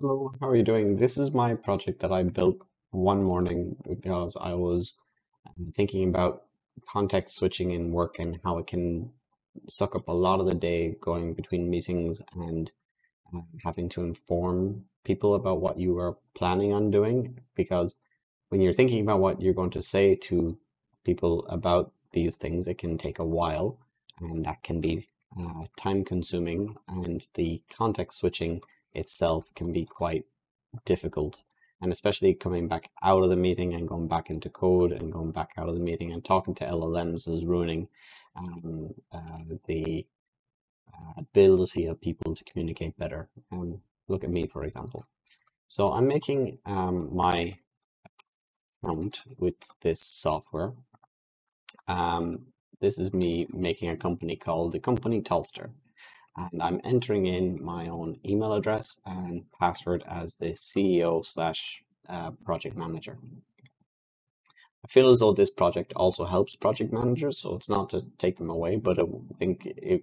Hello, how are you doing? This is my project that I built one morning because I was thinking about context switching in work and how it can suck up a lot of the day going between meetings and having to inform people about what you are planning on doing. Because when you're thinking about what you're going to say to people about these things, it can take a while and that can be time consuming, and the context switching itself can be quite difficult, and especially coming back out of the meeting and going back into code and going back out of the meeting and talking to LLMs is ruining the ability of people to communicate better. Look at me, for example. So I'm making my account with this software. This is me making a company called the company Tolster. And I'm entering in my own email address and password as the CEO/project manager. I feel as though this project also helps project managers, so it's not to take them away, but I think it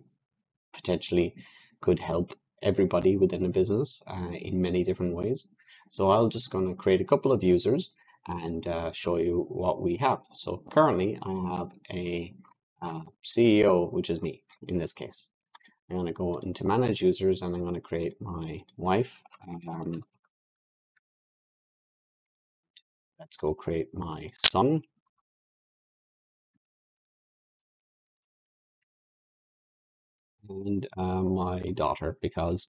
potentially could help everybody within a business in many different ways. So I'm just going to create a couple of users and show you what we have. So currently I have a CEO, which is me in this case. I'm going to go into manage users and I'm going to create my wife. Let's go create my son. And my daughter, because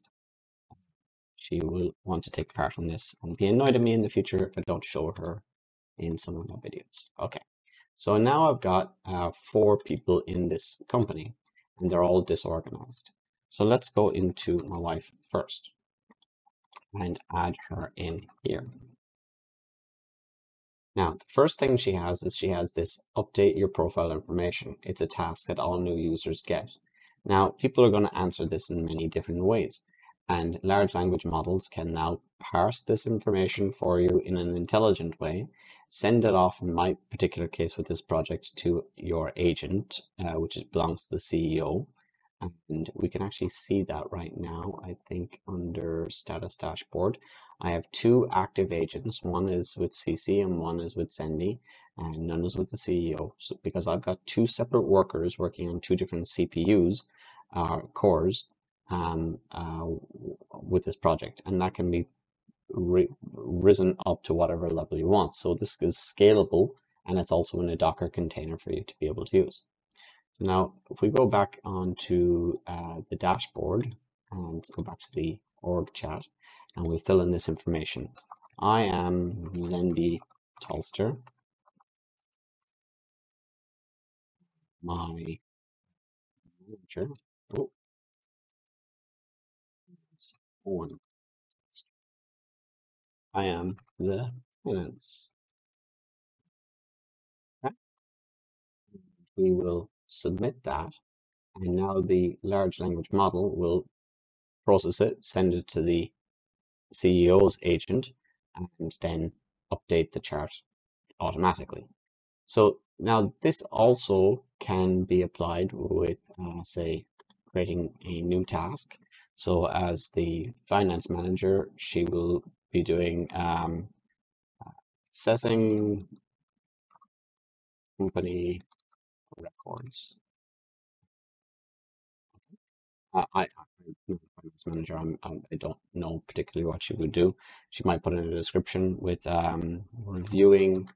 she will want to take part in this and be annoyed at me in the future if I don't show her in some of my videos. Okay, so now I've got 4 people in this company. And they're all disorganized. So let's go into my wife first and add her in here. Now, the first thing she has is she has this update your profile information. It's a task that all new users get. Now, people are going to answer this in many different ways, and large language models can now parse this information for you in an intelligent way, send it off, in my particular case with this project, to your agent, which belongs to the CEO. And we can actually see that right now, I think, under status dashboard. I have 2 active agents. One is with CC and one is with Zendy, and none is with the CEO. So because I've got 2 separate workers working on 2 different CPUs, cores, with this project, and that can be risen up to whatever level you want. So this is scalable, and it's also in a Docker container for you to be able to use. So now if we go back onto the dashboard, and let's go back to the org chat, and we'll fill in this information. I am Zendy Tolster. My manager. Oh. I am the finance. Okay. We will submit that, and now the large language model will process it, send it to the CEO's agent, and then update the chart automatically. So now this also can be applied with, say, creating a new task. So as the finance manager, she will be doing accessing company records. I'm not a finance manager. I don't know particularly what she would do. She might put in a description with reviewing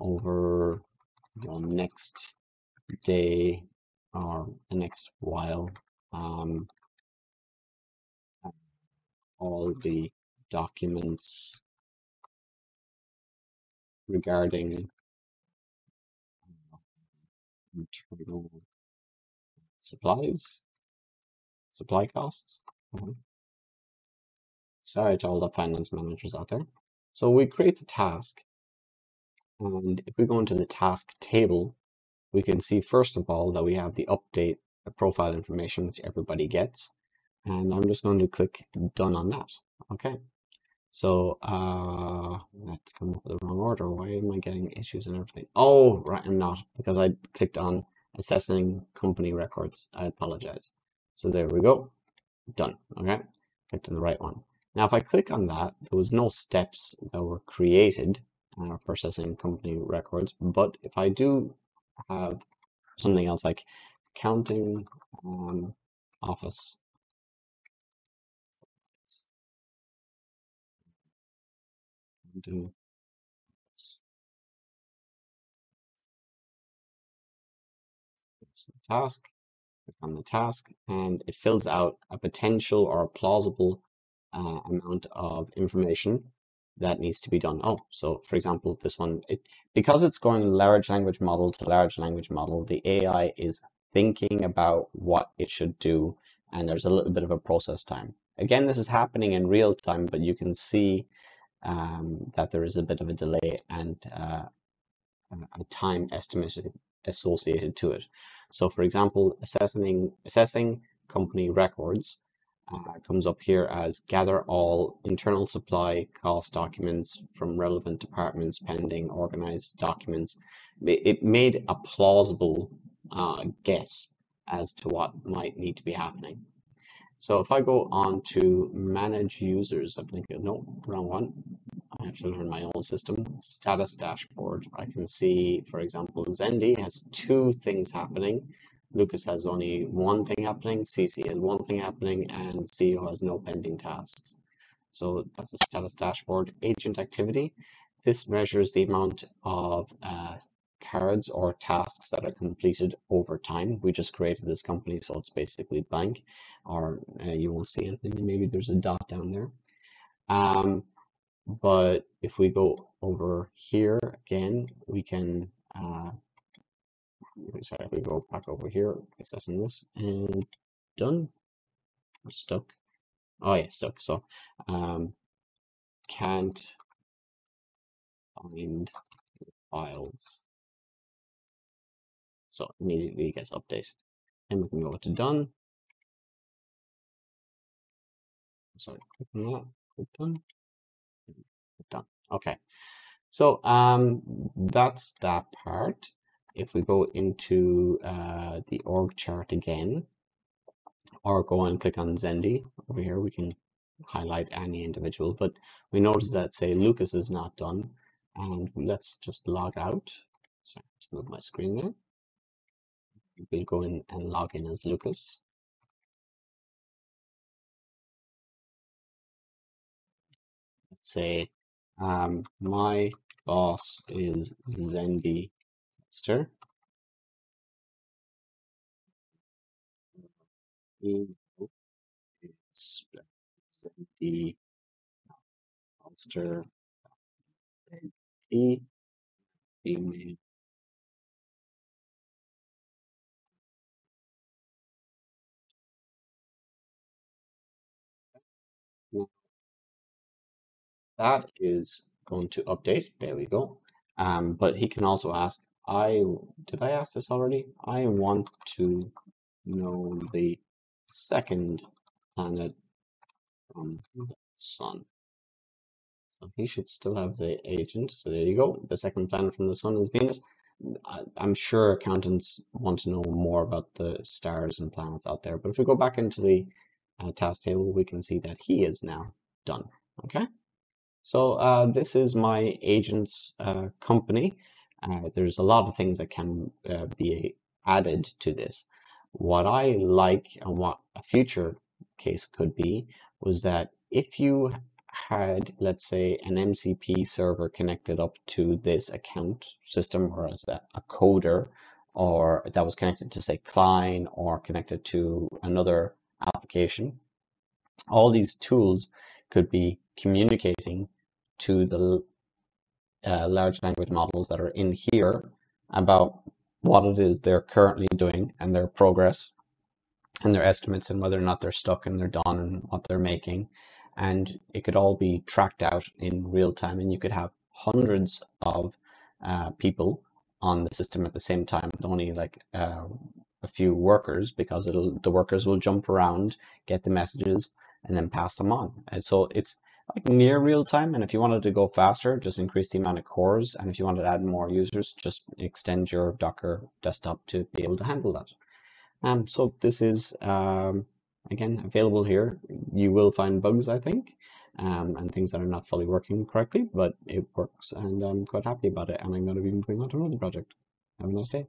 over your next day or the next while. All the documents regarding internal supply costs. Sorry to all the finance managers out there. So we create the task, and if we go into the task table, we can see first of all that we have the update the profile information which everybody gets. And I'm just going to click done on that. Okay. So let's come up with the wrong order. Why am I getting issues and everything? Oh, right, I'm not, because I clicked on accessing company records. I apologize. So there we go. Done. Okay. Clicked on the right one. Now, if I click on that, there was no steps that were created processing company records. But if I do have something else like accounting office, it's the task, click on the task, and it fills out a potential or a plausible amount of information that needs to be done. Oh, so for example, this one, because it's going large language model to large language model, the AI is thinking about what it should do, and there's a little bit of a process time. Again, this is happening in real time, but you can see that there is a bit of a delay and a time estimated associated to it. So for example, assessing company records comes up here as gather all internal supply cost documents from relevant departments, pending organized documents. It made a plausible guess as to what might need to be happening. So if I go on to manage users, I think, no, wrong one. I have to learn my own system. Status dashboard. I can see, for example, Zendi has 2 things happening. Lucas has only 1 thing happening. CC has 1 thing happening, and CEO has no pending tasks. So that's the status dashboard. Agent activity. This measures the amount of cards or tasks that are completed over time. We just created this company, so it's basically blank, or you won't see anything. Maybe there's a dot down there. But if we go over here again, we can, sorry, if we go back over here, assessing this and done. We're stuck. Oh yeah, stuck. So can't find files. So immediately gets updated, and we can go to done. Sorry, click on that, click done, click done. Okay, so that's that part. If we go into the org chart again, or go and click on Zendi over here, we can highlight any individual, but we notice that, say, Lucas is not done, and let's just log out. Sorry, let's move my screen there. We'll go in and log in as Lucas. Let's say my boss is Zendi Esther. Zendi Esther. Email. That is going to update. There we go. But he can also ask, did I ask this already? I want to know the second planet from the sun. So he should still have the agent. So there you go. The second planet from the sun is Venus. I'm sure accountants want to know more about the stars and planets out there. But if we go back into the task table, we can see that he is now done. Okay. So this is my agent's company. There's a lot of things that can be added to this. What I like, and what a future case could be, was that if you had, let's say, an MCP server connected up to this account system, or as a coder, or that was connected to, say, Klein, or connected to another application, all these tools could be communicating to the large language models that are in here about what it is they're currently doing and their progress and their estimates and whether or not they're stuck and they're done and what they're making. And it could all be tracked out in real time, and you could have hundreds of people on the system at the same time, only like a few workers, because the workers will jump around, get the messages, and then pass them on. And so it's like near real time. And if you wanted to go faster, just increase the amount of cores. And if you wanted to add more users, just extend your Docker desktop to be able to handle that. So this is, again, available here. You will find bugs, I think, and things that are not fully working correctly, but it works, and I'm quite happy about it, and I'm going to be moving on to another project. Have a nice day.